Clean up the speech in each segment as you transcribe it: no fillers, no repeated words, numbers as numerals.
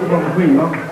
forth from within, no?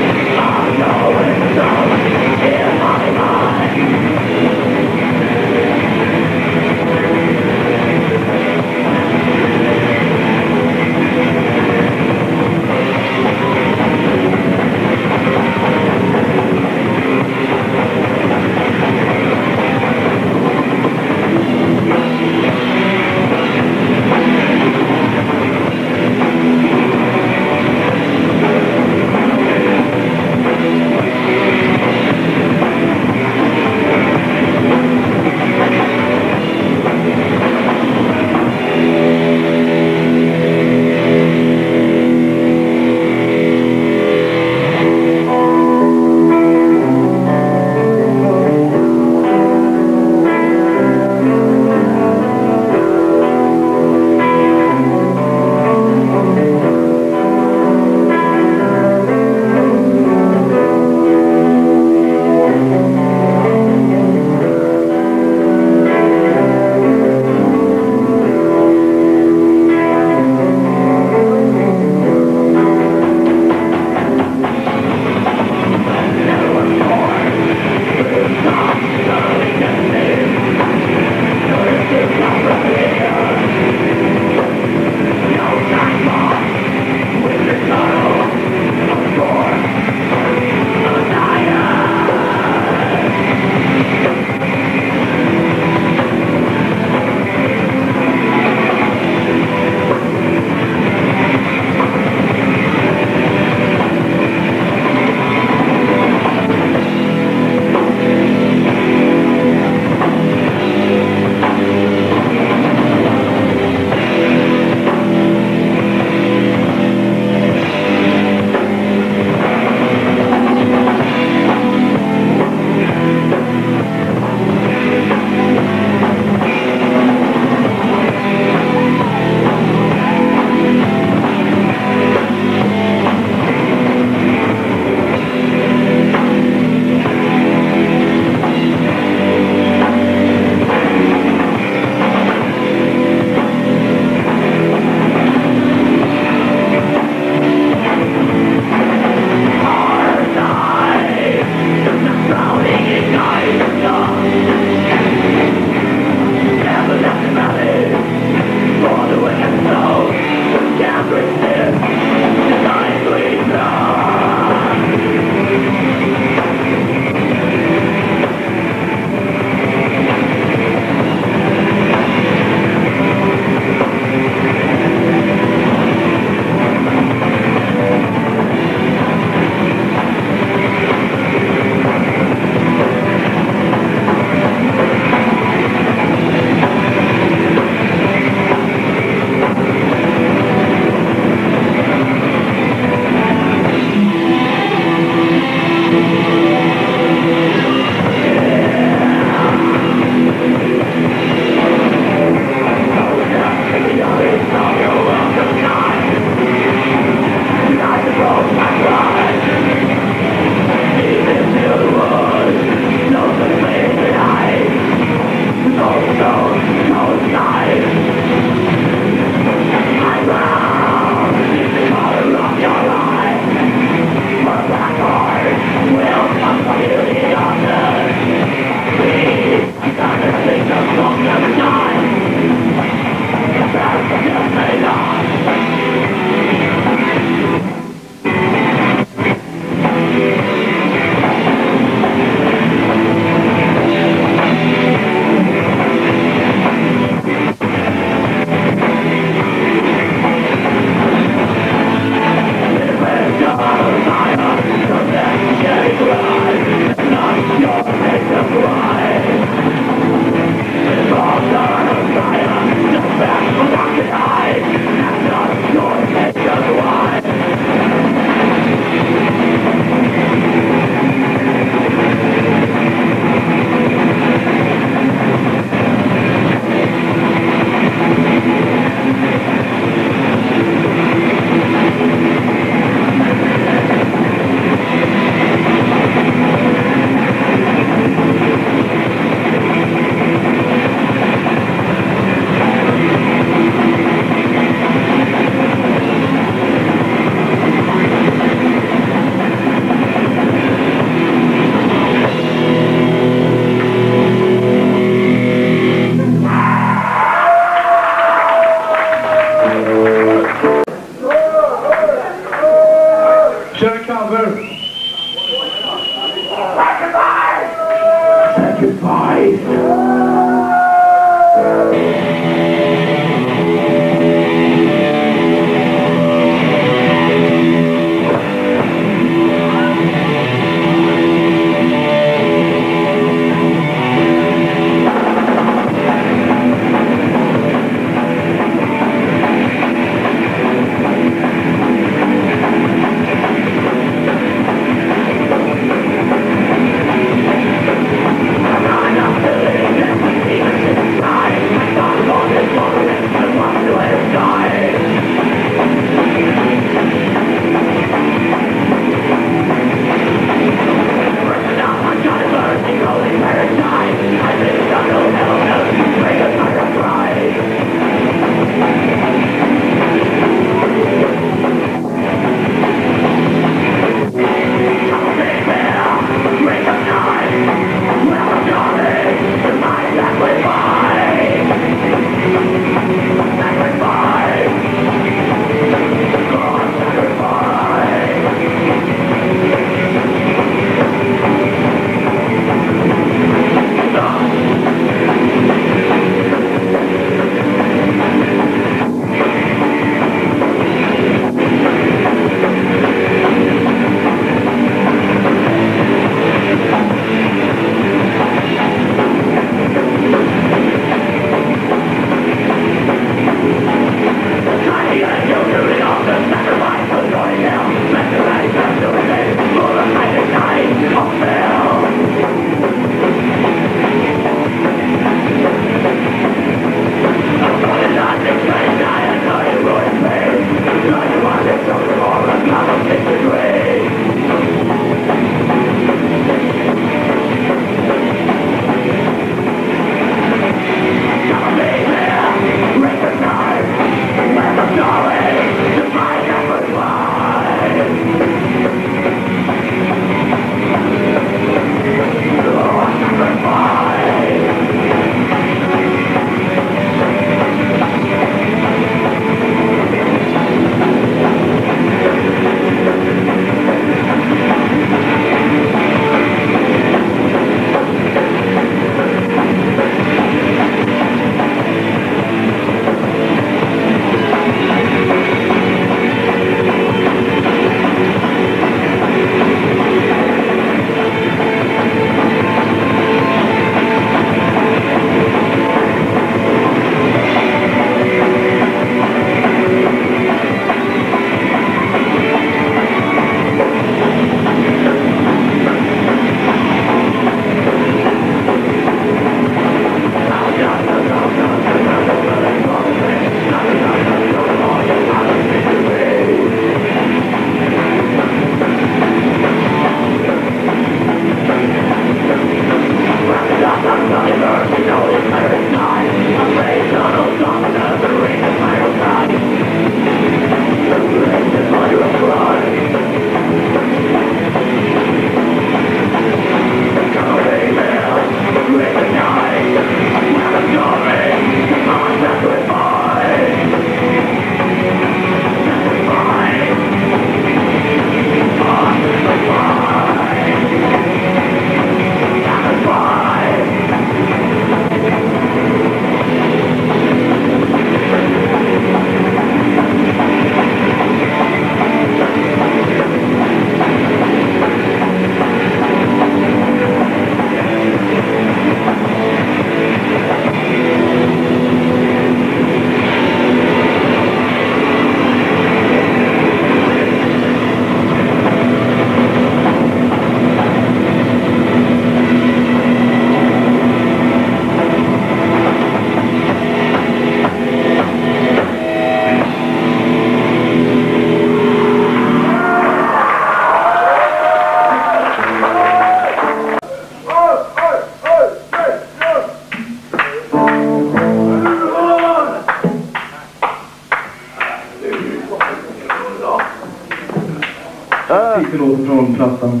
Fick vi låt från plattan.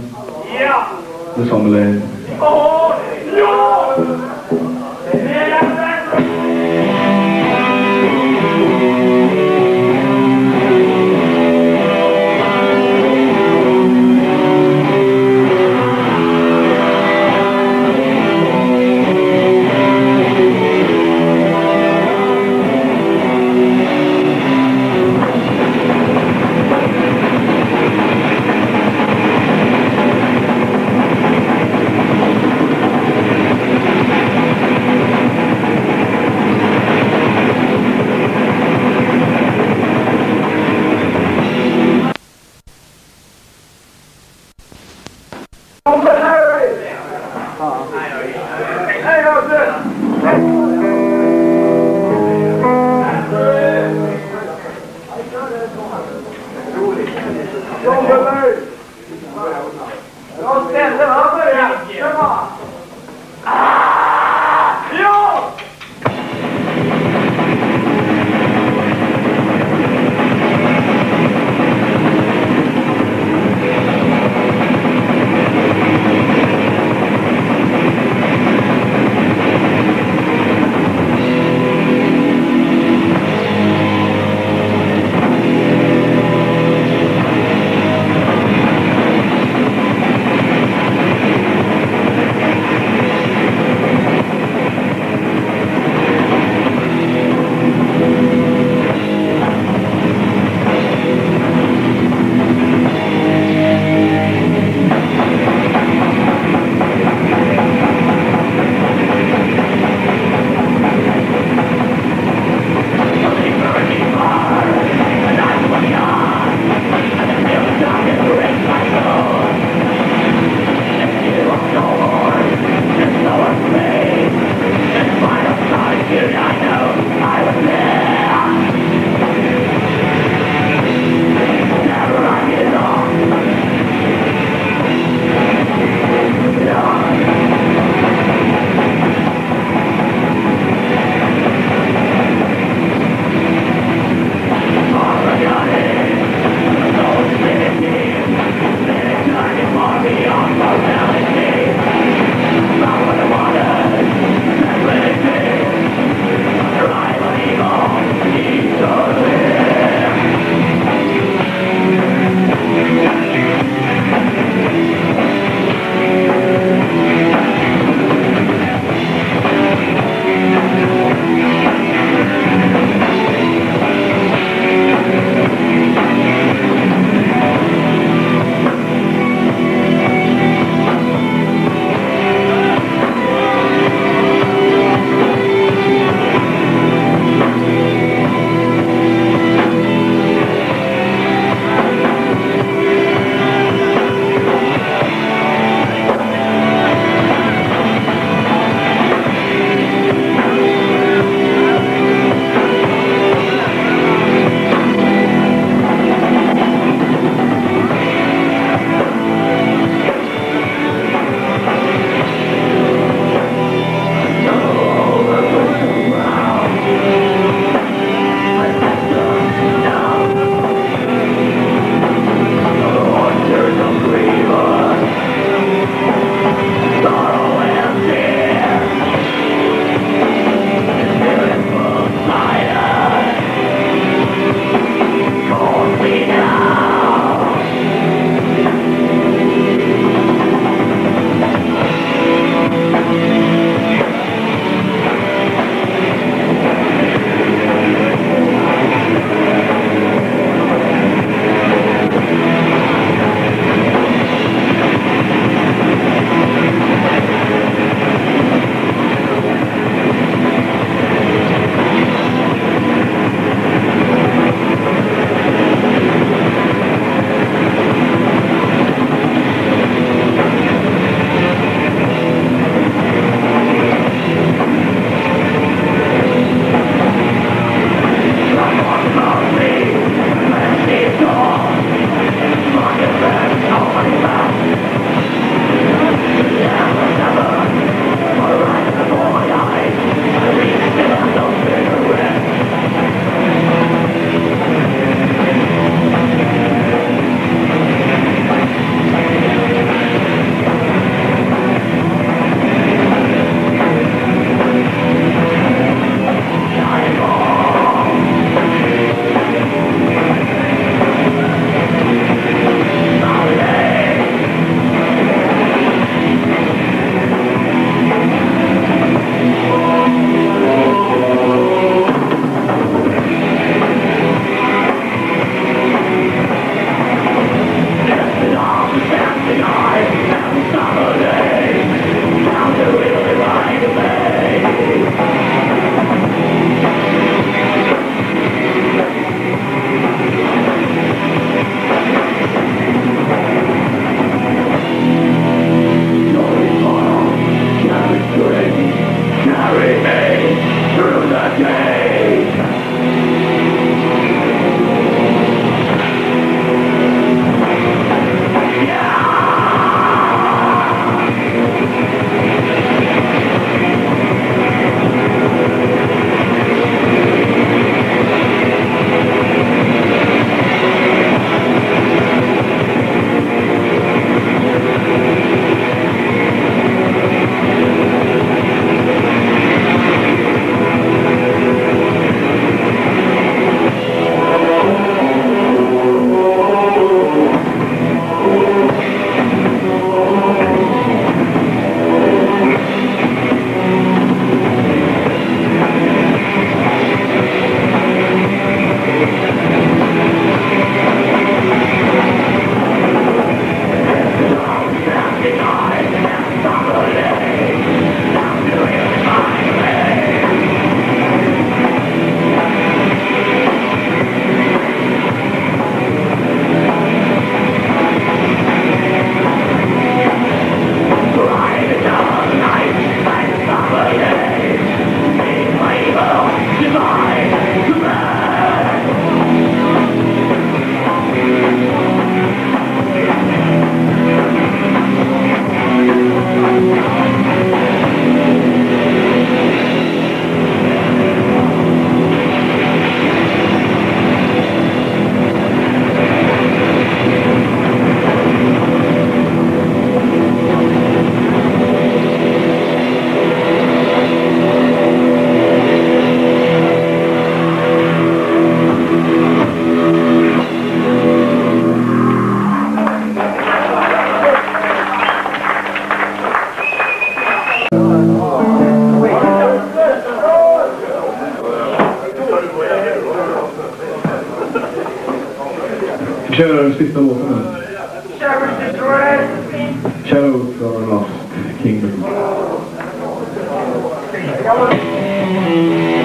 Ja! Det sa väl Lost Kingdom.